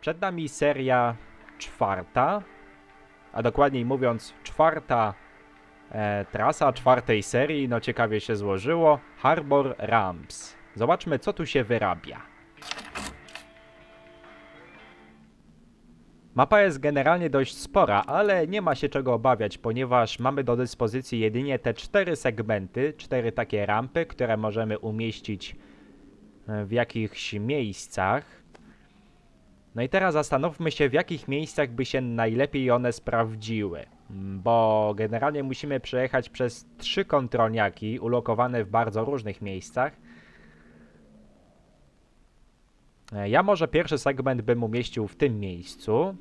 Przed nami seria czwarta, a dokładniej mówiąc czwarta trasa czwartej serii, no ciekawie się złożyło, Harbor Ramps. Zobaczmy, co tu się wyrabia. Mapa jest generalnie dość spora, ale nie ma się czego obawiać, ponieważ mamy do dyspozycji jedynie te 4 segmenty, 4 takie rampy, które możemy umieścić w jakichś miejscach. No i teraz zastanówmy się, w jakich miejscach by się najlepiej one sprawdziły, bo generalnie musimy przejechać przez 3 kontrolniaki ulokowane w bardzo różnych miejscach. Ja może pierwszy segment bym umieścił w tym miejscu.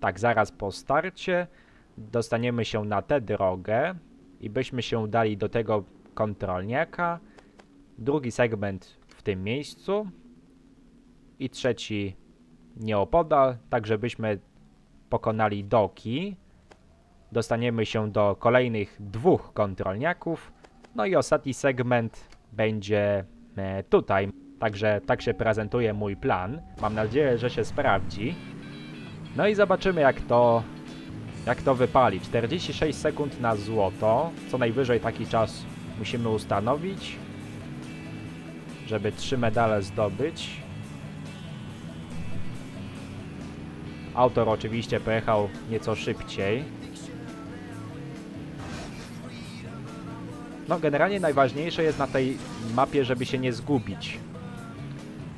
Tak, zaraz po starcie dostaniemy się na tę drogę i byśmy się udali do tego kontrolniaka. Drugi segment w tym miejscu i trzeci nieopodal, tak żebyśmy pokonali doki. Dostaniemy się do kolejnych 2 kontrolniaków. No i ostatni segment będzie tutaj. Także tak się prezentuje mój plan. Mam nadzieję, że się sprawdzi. No i zobaczymy, jak to wypali. 46 sekund na złoto. Co najwyżej taki czas musimy ustanowić, żeby 3 medale zdobyć. Autor oczywiście pojechał nieco szybciej. No generalnie najważniejsze jest na tej mapie, żeby się nie zgubić.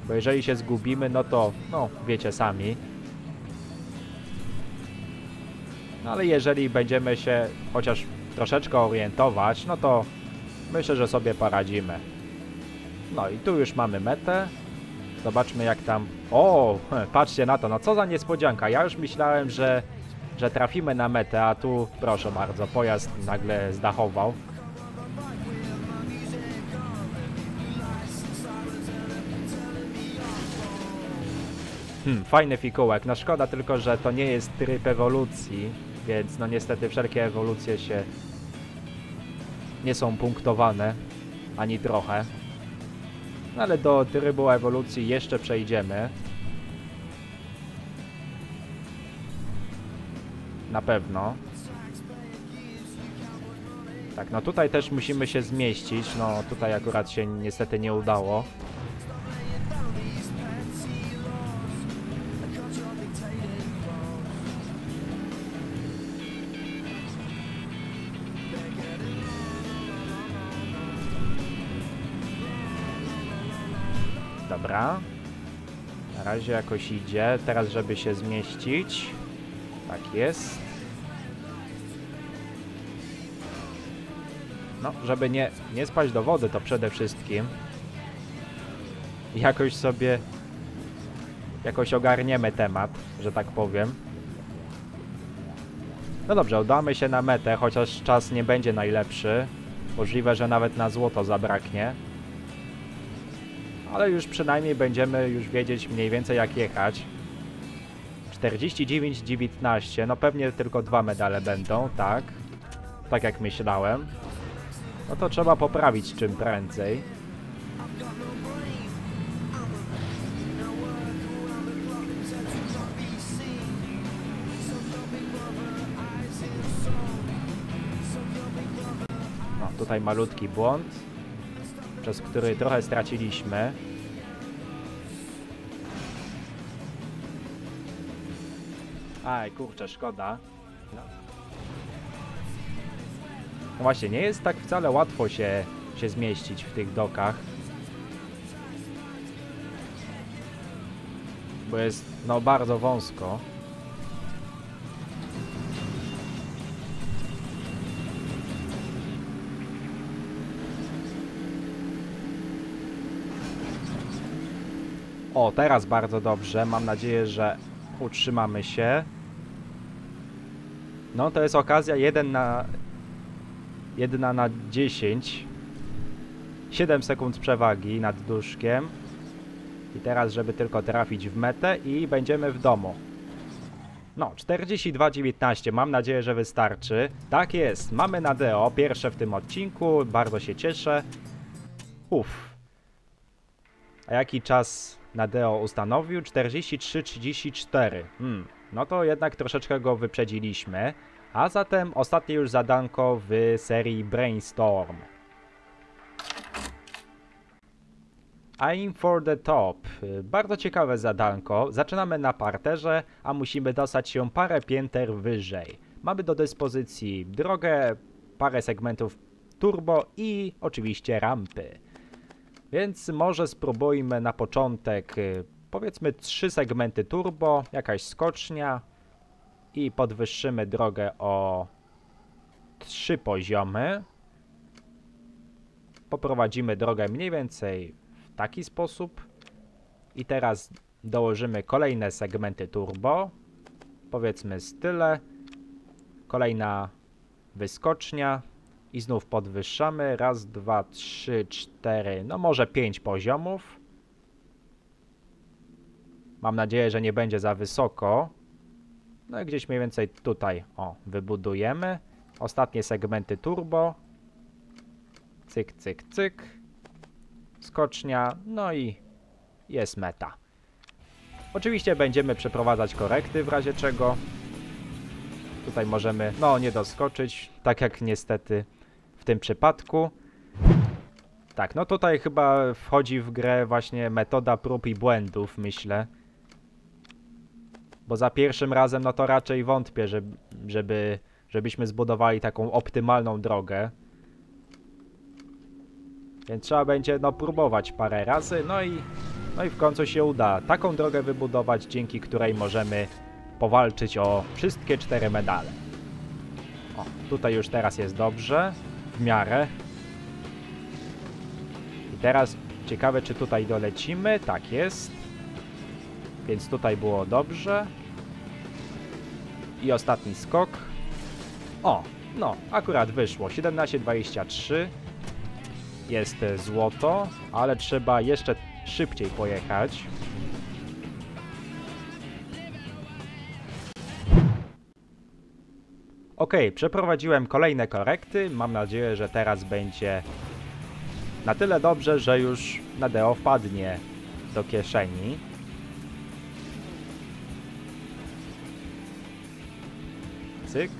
Bo jeżeli się zgubimy, no to, no, wiecie sami. No ale jeżeli będziemy się chociaż troszeczkę orientować, no to myślę, że sobie poradzimy. No i tu już mamy metę. Zobaczmy jak tam... O, patrzcie na to, no co za niespodzianka. Ja już myślałem, że trafimy na metę, a tu, proszę bardzo, pojazd nagle zdachował. Fajny fikołek, no szkoda tylko, że to nie jest tryb ewolucji, więc no niestety wszelkie ewolucje się nie są punktowane, ani trochę. No ale do trybu ewolucji jeszcze przejdziemy. Na pewno. Tak, no tutaj też musimy się zmieścić, no tutaj akurat się niestety nie udało. Dobra, na razie jakoś idzie, teraz żeby się zmieścić, tak jest. No, żeby nie spaść do wody to przede wszystkim. Jakoś sobie, jakoś ogarniemy temat, że tak powiem. No dobrze, udamy się na metę, chociaż czas nie będzie najlepszy. Możliwe, że nawet na złoto zabraknie. Ale już przynajmniej będziemy już wiedzieć mniej więcej jak jechać. 49:19, no pewnie tylko 2 medale będą, tak? Tak jak myślałem. No to trzeba poprawić czym prędzej. No tutaj malutki błąd, przez który trochę straciliśmy. Aj, kurczę, szkoda. No właśnie, nie jest tak wcale łatwo się zmieścić w tych dokach. Bo jest, no, bardzo wąsko. O, teraz bardzo dobrze. Mam nadzieję, że utrzymamy się. No, to jest okazja 1 na 10. 7 sekund przewagi nad duszkiem. I teraz, żeby tylko trafić w metę i będziemy w domu. No, 42:19. Mam nadzieję, że wystarczy. Tak jest, mamy Nadeo. Pierwsze w tym odcinku. Bardzo się cieszę. Uff. A jaki czas... Nadeo ustanowił 43,34. No to jednak troszeczkę go wyprzedziliśmy. A zatem ostatnie już zadanko w serii Brainstorm. Aim for the top. Bardzo ciekawe zadanko. Zaczynamy na parterze, a musimy dostać się parę pięter wyżej. Mamy do dyspozycji drogę, parę segmentów turbo i oczywiście rampy. Więc może spróbujmy na początek, powiedzmy 3 segmenty turbo, jakaś skocznia i podwyższymy drogę o 3 poziomy. Poprowadzimy drogę mniej więcej w taki sposób i teraz dołożymy kolejne segmenty turbo, powiedzmy z tyle, kolejna wyskocznia i znów podwyższamy, raz, dwa, trzy, cztery, no może 5 poziomów. Mam nadzieję, że nie będzie za wysoko. No i gdzieś mniej więcej tutaj, o, wybudujemy. Ostatnie segmenty turbo. Cyk, cyk, cyk. Skocznia, no i jest meta. Oczywiście będziemy przeprowadzać korekty w razie czego. Tutaj możemy, no, nie doskoczyć, tak jak niestety w tym przypadku. Tak, no tutaj chyba wchodzi w grę właśnie metoda prób i błędów, myślę. Bo za pierwszym razem, no to raczej wątpię, żebyśmy zbudowali taką optymalną drogę. Więc trzeba będzie, no, próbować parę razy, no i w końcu się uda taką drogę wybudować, dzięki której możemy powalczyć o wszystkie 4 medale. O, tutaj już teraz jest dobrze, w miarę. I teraz ciekawe, czy tutaj dolecimy, tak jest. Więc tutaj było dobrze. I ostatni skok. O, no, akurat wyszło, 17,23. Jest złoto, ale trzeba jeszcze szybciej pojechać. Ok, przeprowadziłem kolejne korekty. Mam nadzieję, że teraz będzie na tyle dobrze, że już Nadeo wpadnie do kieszeni. Cyk.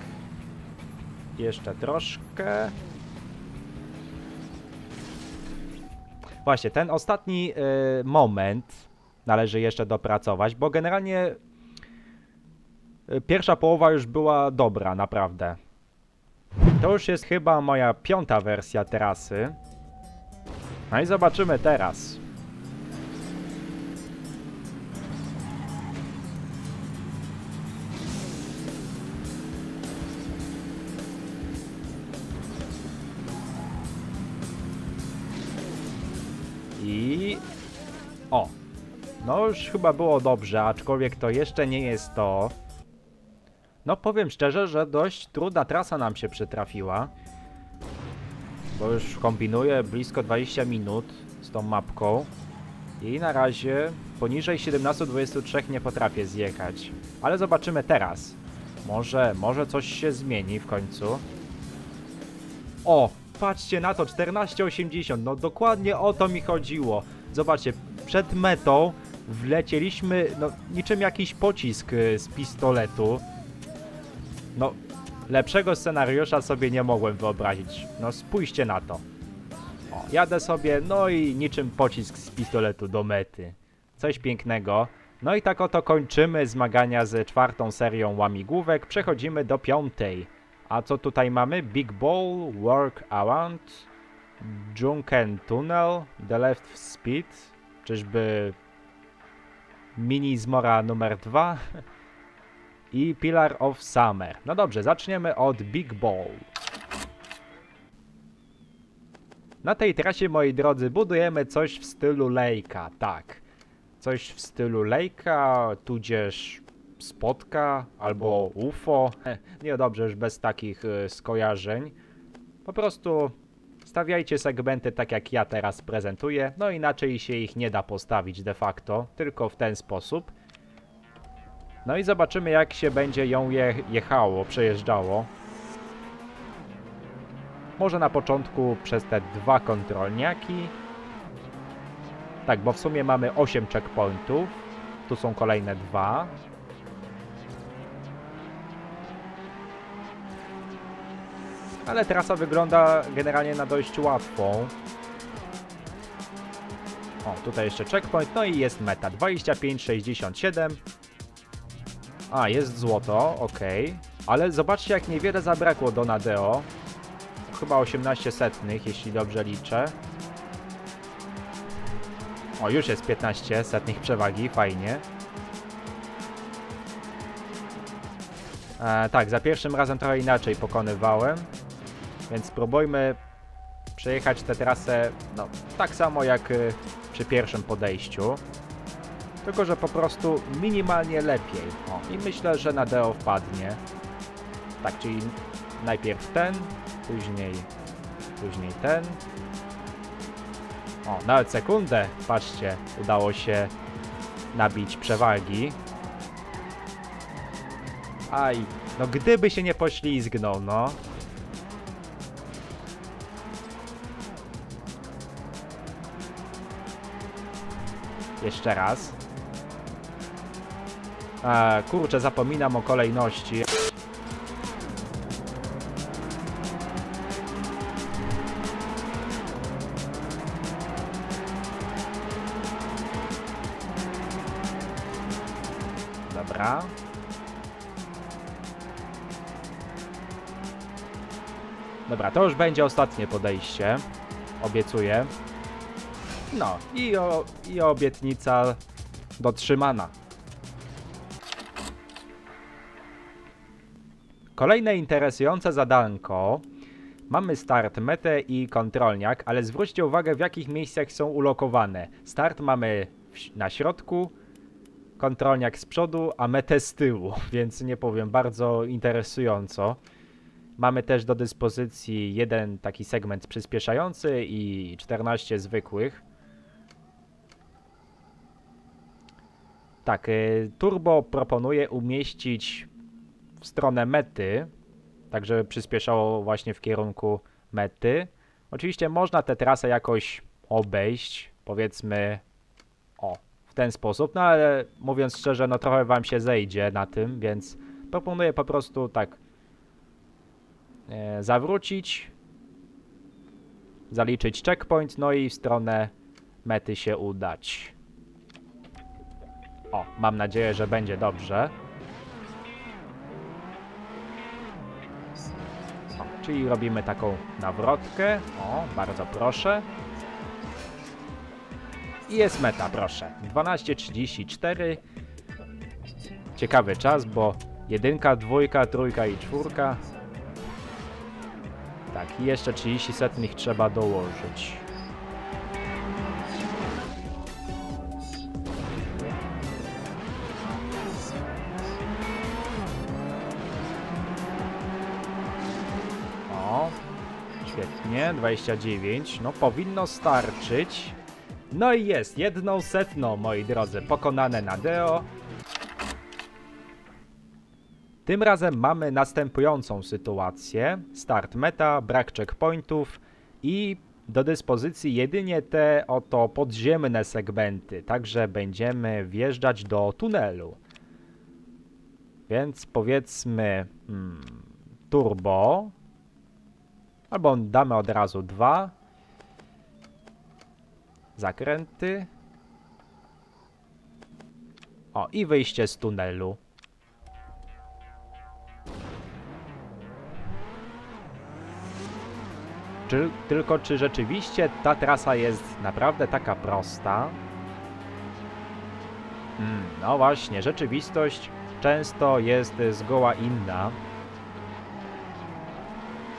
Jeszcze troszkę. Właśnie, ten ostatni moment należy jeszcze dopracować, bo generalnie pierwsza połowa już była dobra, naprawdę. To już jest chyba moja 5. wersja trasy. No i zobaczymy teraz. I... o! No już chyba było dobrze, aczkolwiek to jeszcze nie jest to. No powiem szczerze, że dość trudna trasa nam się przytrafiła. Bo już kombinuję blisko 20 minut z tą mapką. I na razie poniżej 17,23 nie potrafię zjechać. Ale zobaczymy teraz. Może coś się zmieni w końcu. O! Patrzcie na to, 14,80. No dokładnie o to mi chodziło. Zobaczcie, przed metą wlecieliśmy, no, niczym jakiś pocisk z pistoletu. No, lepszego scenariusza sobie nie mogłem wyobrazić. No, spójrzcie na to. O, jadę sobie, no i niczym pocisk z pistoletu do mety. Coś pięknego. No i tak oto kończymy zmagania z 4. serią łamigłówek. Przechodzimy do 5. A co tutaj mamy? Big Ball, Work Avant, Junken Tunnel, The Left Speed. Czyżby Mini Zmora numer 2? I Pillar of Summer. No dobrze, zaczniemy od Big Ball. Na tej trasie, moi drodzy, budujemy coś w stylu lejka, tak. Coś w stylu lejka, tudzież spotka, albo UFO. Nie, dobrze, już bez takich skojarzeń. Po prostu stawiajcie segmenty tak, jak ja teraz prezentuję, no inaczej się ich nie da postawić de facto, tylko w ten sposób. No i zobaczymy, jak się będzie ją przejeżdżało. Może na początku przez te 2 kontrolniaki. Tak, bo w sumie mamy 8 checkpointów. Tu są kolejne 2. Ale trasa wygląda generalnie na dość łatwą. O, tutaj jeszcze checkpoint, no i jest meta. 25,67. A, jest złoto, ok. Ale zobaczcie, jak niewiele zabrakło do Nadeo. Chyba 0,18, jeśli dobrze liczę. O, już jest 0,15 przewagi, fajnie. Tak, za pierwszym razem trochę inaczej pokonywałem. Więc spróbujmy przejechać tę trasę, no, tak samo jak przy pierwszym podejściu. Tylko że po prostu minimalnie lepiej. O, i myślę, że Nadeo wpadnie. Tak, czyli najpierw ten, później ten. O, nawet sekundę, patrzcie, udało się nabić przewagi. Aj, no gdyby się nie poślizgnął, no. Jeszcze raz. Kurczę, zapominam o kolejności. Dobra. Dobra, to już będzie ostatnie podejście. Obiecuję. No, i obietnica dotrzymana. Kolejne interesujące zadanko. Mamy start, metę i kontrolniak, ale zwróćcie uwagę, w jakich miejscach są ulokowane. Start mamy na środku, kontrolniak z przodu, a metę z tyłu, więc nie powiem, bardzo interesująco. Mamy też do dyspozycji jeden taki segment przyspieszający i 14 zwykłych. Tak, turbo proponuję umieścić w stronę mety, tak żeby przyspieszało właśnie w kierunku mety. Oczywiście można tę trasę jakoś obejść, powiedzmy o, w ten sposób, no ale mówiąc szczerze, no trochę wam się zejdzie na tym, więc proponuję po prostu tak zawrócić, zaliczyć checkpoint, no i w stronę mety się udać. O, mam nadzieję, że będzie dobrze. O, czyli robimy taką nawrotkę. O, bardzo proszę. I jest meta, proszę. 12,34. Ciekawy czas, bo 1, 2, 3 i 4. Tak, i jeszcze 0,30 trzeba dołożyć. O, świetnie, 29. No, powinno starczyć. No i jest, 0,01, moi drodzy, pokonane Nadeo. Tym razem mamy następującą sytuację. Start, meta, brak checkpointów i do dyspozycji jedynie te oto podziemne segmenty. Także będziemy wjeżdżać do tunelu. Więc powiedzmy turbo. Albo damy od razu 2. Zakręty. O, i wyjście z tunelu. Tylko czy rzeczywiście ta trasa jest naprawdę taka prosta? No właśnie, rzeczywistość często jest zgoła inna.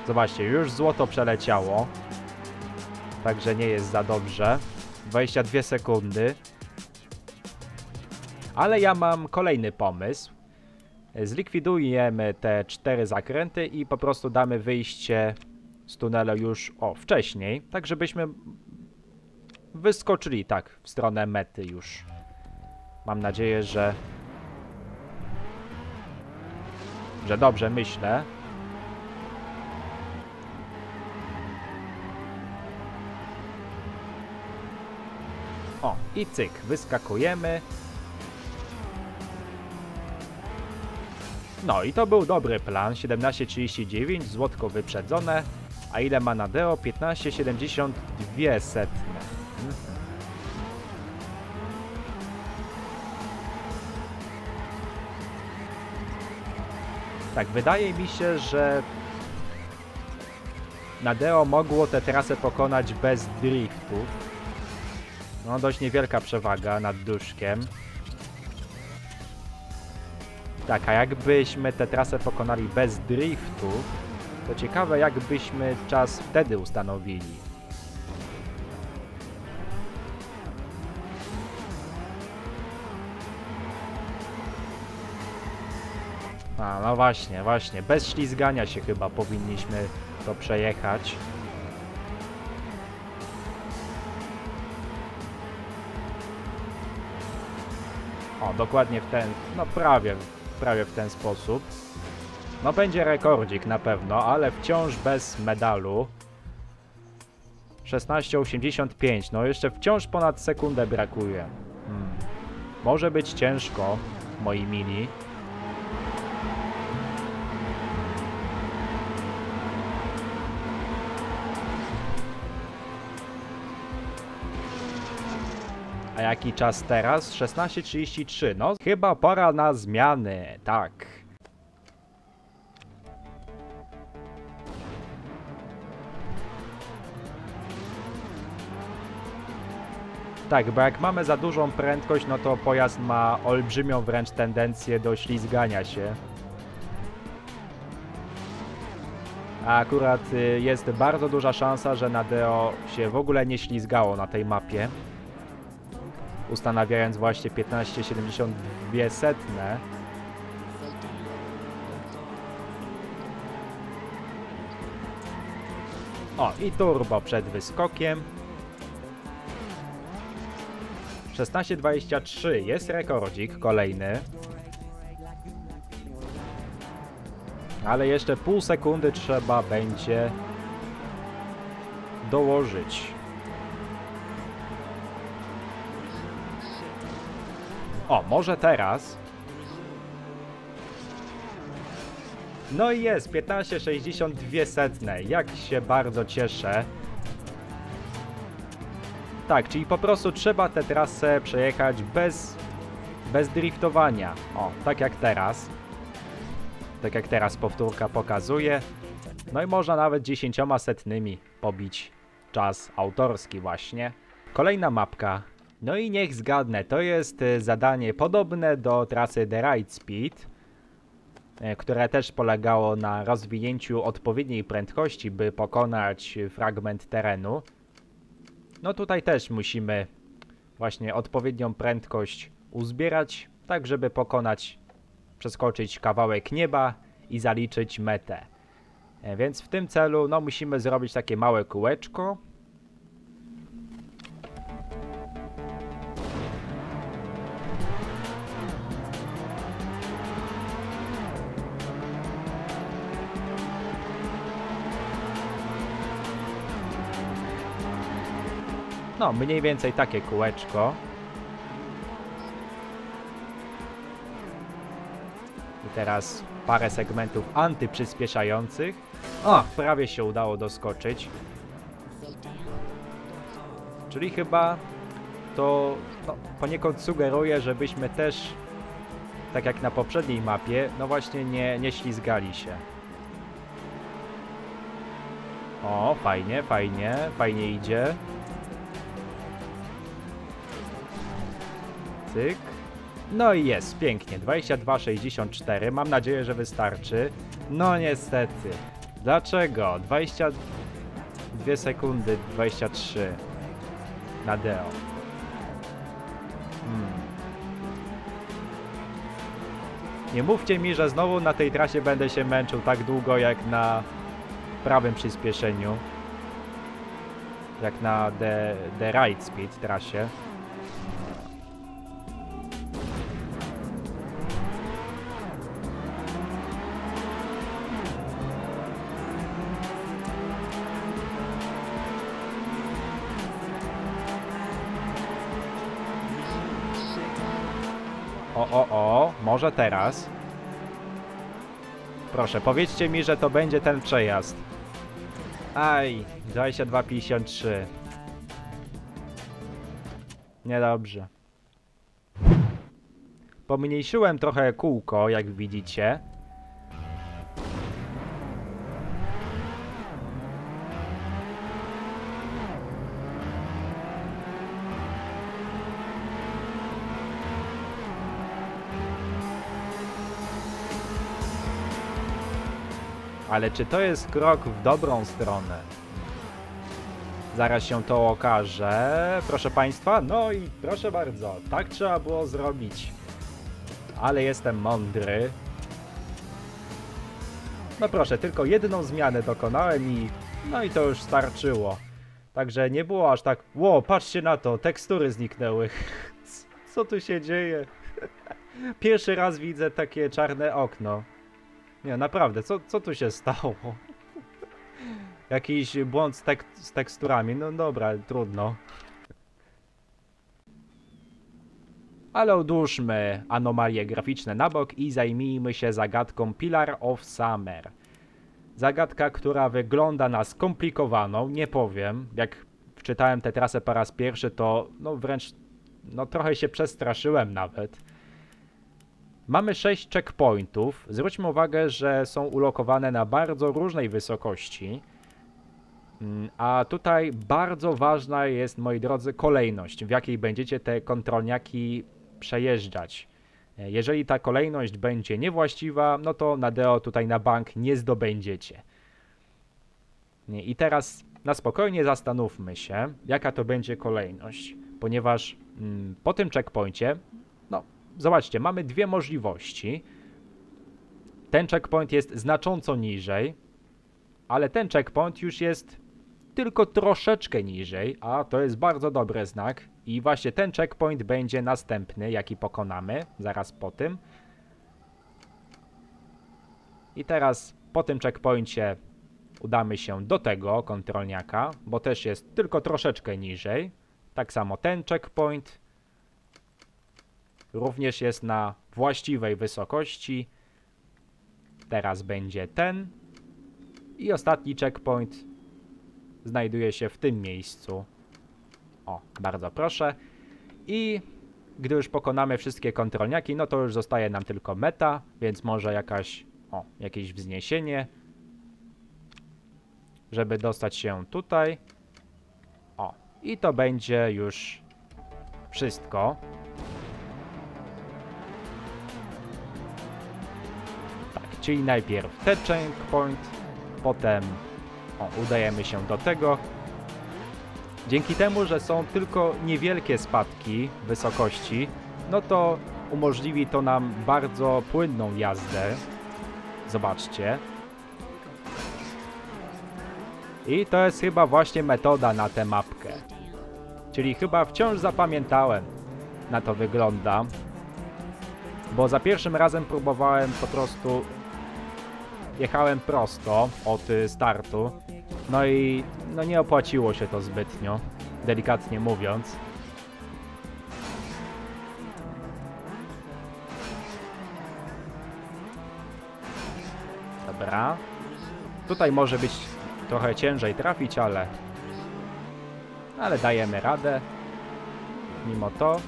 Zobaczcie, już złoto przeleciało. Także nie jest za dobrze. 22 sekundy. Ale ja mam kolejny pomysł. Zlikwidujemy te 4 zakręty i po prostu damy wyjście z tunelu już wcześniej, tak żebyśmy wyskoczyli tak w stronę mety już. Mam nadzieję, że dobrze myślę. O, i cyk, wyskakujemy. No i to był dobry plan, 17,39, złotko wyprzedzone. A ile ma Nadeo? 15,72. Tak, wydaje mi się, że Nadeo mogło tę trasę pokonać bez driftów. No, dość niewielka przewaga nad duszkiem. Tak, a jakbyśmy tę trasę pokonali bez driftów, to ciekawe, jakbyśmy czas wtedy ustanowili. A, no właśnie, właśnie. Bez ślizgania się chyba powinniśmy to przejechać. O, dokładnie w ten... no prawie w ten sposób. No będzie rekordzik na pewno, ale wciąż bez medalu. 16,85. No jeszcze wciąż ponad sekundę brakuje. Może być ciężko, moi mili. A jaki czas teraz? 16,33. No chyba pora na zmiany, tak. Tak, bo jak mamy za dużą prędkość, no to pojazd ma olbrzymią wręcz tendencję do ślizgania się. A akurat jest bardzo duża szansa, że Nadeo się w ogóle nie ślizgało na tej mapie. Ustanawiając właśnie 15,72. O, i turbo przed wyskokiem. 16,23 jest rekordzik kolejny. Ale jeszcze pół sekundy trzeba będzie dołożyć. O, może teraz? No i jest, 15,62. Jak się bardzo cieszę. Tak, czyli po prostu trzeba tę trasę przejechać bez driftowania. O, tak jak teraz. Tak jak teraz powtórka pokazuje. No i można nawet 0,10 pobić czas autorski właśnie. Kolejna mapka. No i niech zgadnę, to jest zadanie podobne do trasy The Right Speed, które też polegało na rozwinięciu odpowiedniej prędkości, by pokonać fragment terenu. No tutaj też musimy właśnie odpowiednią prędkość uzbierać, tak żeby pokonać, przeskoczyć kawałek nieba i zaliczyć metę. Więc w tym celu no musimy zrobić takie małe kółeczko. No, mniej więcej takie kółeczko. I teraz parę segmentów antyprzyspieszających. O, prawie się udało doskoczyć. Czyli chyba to no, poniekąd sugeruje, żebyśmy też, tak jak na poprzedniej mapie, no właśnie nie ślizgali się. O, fajnie, fajnie, fajnie idzie. No i jest, pięknie, 22,64, mam nadzieję, że wystarczy. No niestety, dlaczego? 22 sekundy, 23 Nadeo. Nie mówcie mi, że znowu na tej trasie będę się męczył tak długo jak na prawym przyspieszeniu. Jak na The Right Speed trasie. O, może teraz. Proszę, powiedzcie mi, że to będzie ten przejazd. Aj, 22,53. Niedobrze. Pomniejszyłem trochę kółko, jak widzicie. Ale czy to jest krok w dobrą stronę? Zaraz się to okaże. Proszę Państwa, no i proszę bardzo, tak trzeba było zrobić. Ale jestem mądry. No proszę, tylko jedną zmianę dokonałem i... no i to już starczyło. Także nie było aż tak... Ło, patrzcie na to, tekstury zniknęły. Co tu się dzieje? Pierwszy raz widzę takie czarne okno. Nie, naprawdę, co tu się stało? Jakiś błąd z teksturami, no dobra, trudno. Ale odłóżmy anomalie graficzne na bok i zajmijmy się zagadką Pillar of Summer. Zagadka, która wygląda na skomplikowaną, nie powiem. Jak wczytałem tę trasę po raz pierwszy, to no wręcz no trochę się przestraszyłem nawet. Mamy 6 checkpointów. Zwróćmy uwagę, że są ulokowane na bardzo różnej wysokości. A tutaj bardzo ważna jest, moi drodzy, kolejność, w jakiej będziecie te kontrolniaki przejeżdżać. Jeżeli ta kolejność będzie niewłaściwa, no to Nadeo tutaj na bank nie zdobędziecie. I teraz na spokojnie zastanówmy się, jaka to będzie kolejność, ponieważ po tym checkpoincie, no zobaczcie, mamy dwie możliwości. Ten checkpoint jest znacząco niżej, ale ten checkpoint już jest tylko troszeczkę niżej, a to jest bardzo dobry znak. I właśnie ten checkpoint będzie następny, jaki pokonamy zaraz po tym. I teraz po tym checkpoincie udamy się do tego kontrolniaka, bo też jest tylko troszeczkę niżej. Tak samo ten checkpoint również jest na właściwej wysokości. Teraz będzie ten. I ostatni checkpoint znajduje się w tym miejscu. O, bardzo proszę. I gdy już pokonamy wszystkie kontrolniaki, no to już zostaje nam tylko meta, więc może jakaś, o, jakieś wzniesienie, żeby dostać się tutaj. O, i to będzie już wszystko. Tak, czyli najpierw ten checkpoint. Potem udajemy się do tego. Dzięki temu, że są tylko niewielkie spadki wysokości, no to umożliwi to nam bardzo płynną jazdę. Zobaczcie. I to jest chyba właśnie metoda na tę mapkę. Czyli chyba wciąż zapamiętałem, na to wygląda. Bo za pierwszym razem próbowałem po prostu... Jechałem prosto od startu, no i no nie opłaciło się to zbytnio, delikatnie mówiąc. Dobra. Tutaj może być trochę ciężej trafić, ale dajemy radę mimo to.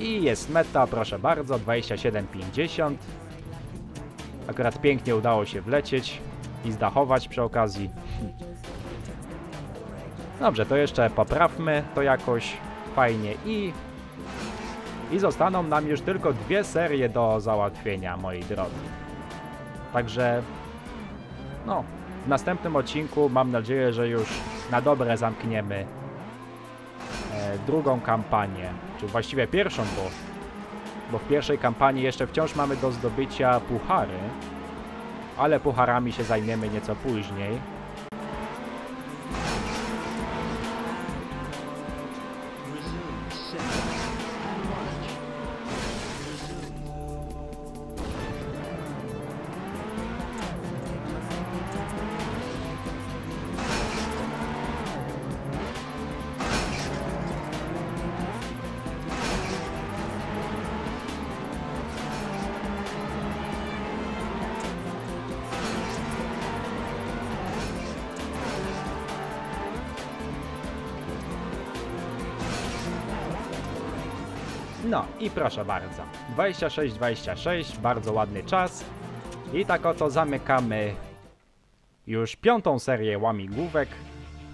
I jest meta, proszę bardzo, 27,50. Akurat pięknie udało się wlecieć i zdachować przy okazji. Dobrze, to jeszcze poprawmy to jakoś fajnie i zostaną nam już tylko 2 serie do załatwienia, moi drodzy. Także no, w następnym odcinku mam nadzieję, że już na dobre zamkniemy drugą kampanię, czy właściwie pierwszą, bo w pierwszej kampanii jeszcze wciąż mamy do zdobycia puchary, ale pucharami się zajmiemy nieco później. No i proszę bardzo, 26:26, bardzo ładny czas. I tak oto zamykamy już piątą serię łamigłówek.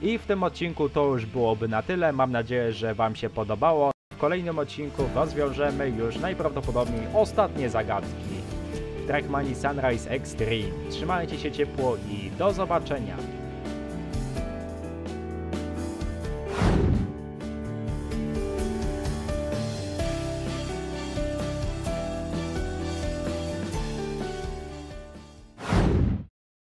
I w tym odcinku to już byłoby na tyle. Mam nadzieję, że wam się podobało. W kolejnym odcinku rozwiążemy już najprawdopodobniej ostatnie zagadki Trackmania Sunrise Extreme. Trzymajcie się ciepło i do zobaczenia.